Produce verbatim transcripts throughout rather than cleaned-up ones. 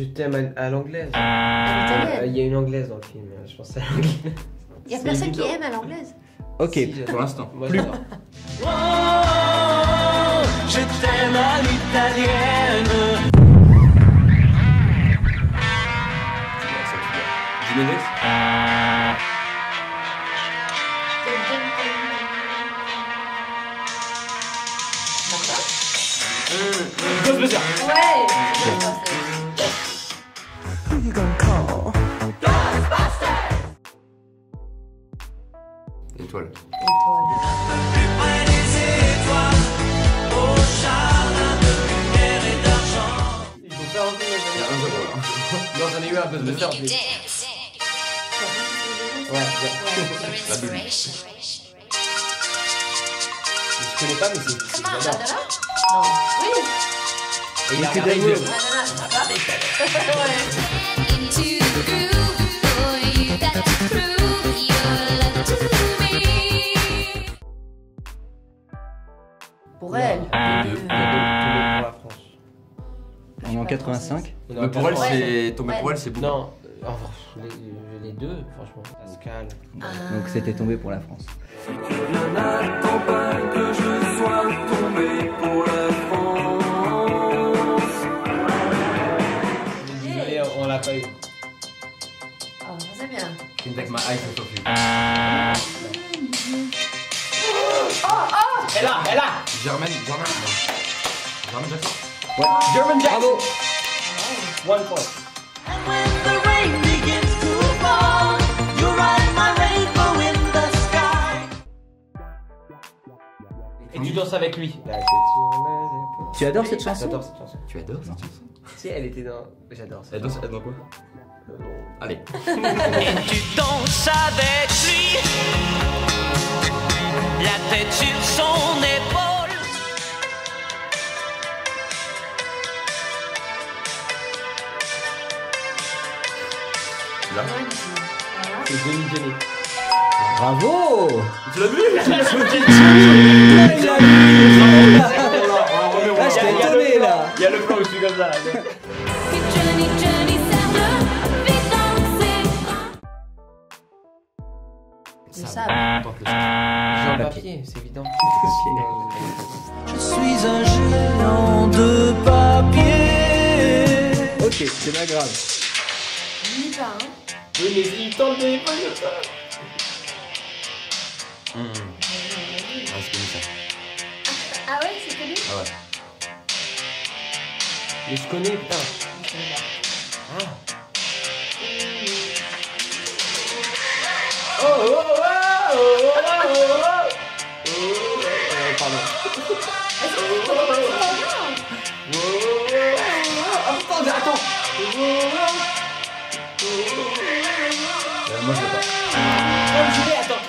Je t'aime à, à l'anglaise. Ah, il y a une anglaise dans le film, je pense à l'anglaise. Il y a personne évident. qui aime à l'anglaise. Ok, si, pour l'instant. Moi, plus. Oh, je t'aime à l'italienne. Ah. Mmh, mmh. Ouais. Étoile. Étoile. Ils vont faire un peu. Non, j'en ai eu un peu de faire. Ouais, la bulle. Je connais pas, mais c'est Vanana. Non. Oui. Et il y a que des mots. Pour elle. On est en quatre-vingt-cinq. Mais pour elle, c'est tombé pour elle, c'est beaucoup. Non. Oh, les, les deux, franchement, Pascal. Ah. Donc c'était tombé pour la France. N'attends pas que je sois tombé pour la France. Désolé, on l'a pas eu. Oh, c'est bien. It's like my eyes are so cute. Ah. Oh, oh. Elle a, elle a. Germaine, Germaine, Germaine Jackson. Ouais. Germaine Jackson. Bravo. Oh. One point. Et tu danses avec lui. Tu adores cette chanson? J'adore cette chanson. Tu adores cette chanson? Si, elle était dans... J'adore cette chanson. Elle danse dans quoi? Allez. Et tu danses avec lui, la tête sur son épaule. Là. C'est Johnny Johnny. Bravo! Tu l'as vu? Tu l'as vu? Là, je t'ai étonné là! Il y a le plan où je suis comme ça. Le sable. J'ai un papier, c'est évident. Je suis un géant de papier. Ok, c'est pas grave. N'y pas, hein? Oui, mais il tente de l'époque comme ça. Mmh. Ah, c'est connu ça. Ah, ah ouais, c'est connu? Ah ouais. Mais je connais, putain. Ah. Oh oh oh oh oh oh oh. Pardon. Attends, attends. Moi je l'ai pas. Attends.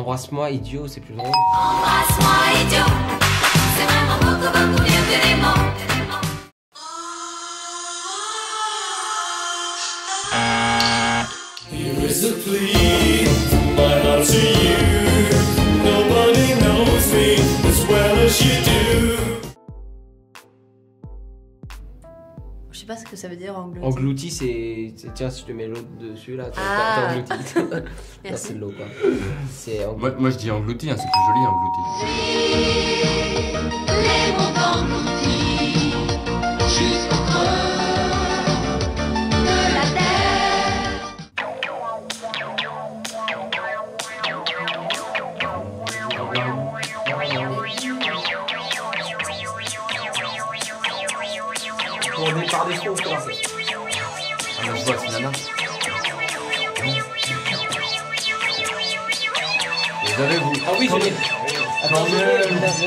Embrasse-moi idiot, c'est plus drôle. Embrasse-moi idiot, c'est vraiment beaucoup beaucoup mieux que les mots. Here is a plea, my love to you. Nobody knows me as well as you do. Je sais pas ce que ça veut dire englouti. Englouti, c'est... Tiens, si je te mets l'eau dessus là, ah. T'es englouti. C'est de l'eau quoi. Moi, moi je dis englouti, hein, c'est plus joli englouti. Les mots engloutis jusqu'au creux de la terre. On est par des choses comme ça. Ah là je vois, c'est Nana. Vous. Ah oui, je l'ai. Attends, je l'ai, je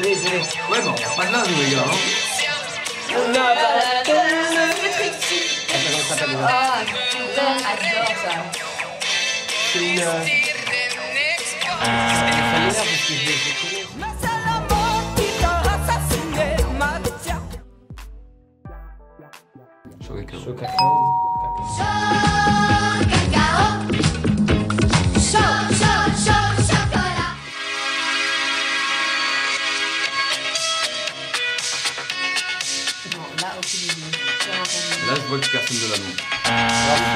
l'ai, je l'ai. Ouais, mais on perd pas de linge, les gars, hein. On a pas de linge. Attends, attends, ah, putain, j'adore ça. C'est une... Euh... Ah, ça m'énerve parce que je l'ai trouvé. Chaud cacao. Chaud cacao. Chaud, chaud, chaud. Chocolat. Là, je vois que personne ne l'a montré.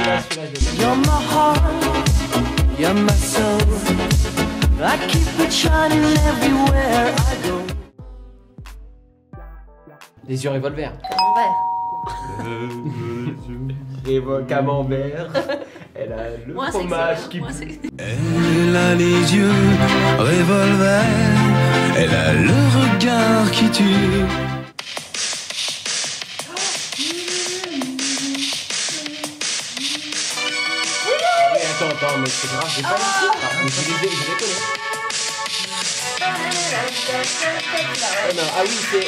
Là, celui-là, celui-là, you're my heart, you're my soul. I keep it shining everywhere I go. Les yeux revolver. Camembert. Camembert. Elle a le moi fromage qui pue. Elle a les yeux revolver. Elle a le regard qui tue. Mais attends, attends, mais c'est grave, j'ai pas ah, mais je les ai, je les connais. Oh non, ah oui, c'est...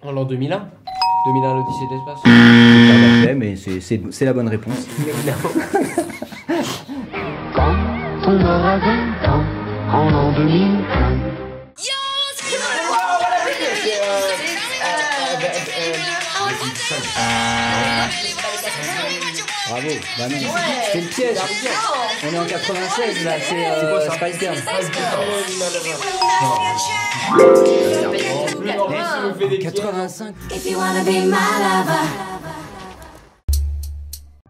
En l'an deux mille un, deux mille un l'Odyssée de l'espace. C'est pas mais c'est la bonne réponse. Quand on aura vingt ans, en l'an deux mille un. Yo, c'est bon. Wow, voilà, c'est euh... Bravo, bah non. C'est le piège. On est en quatre-vingt-seize là, c'est euh, quoi, Spice Girl. Non. quatre-vingt-cinq. If you wanna be my lover.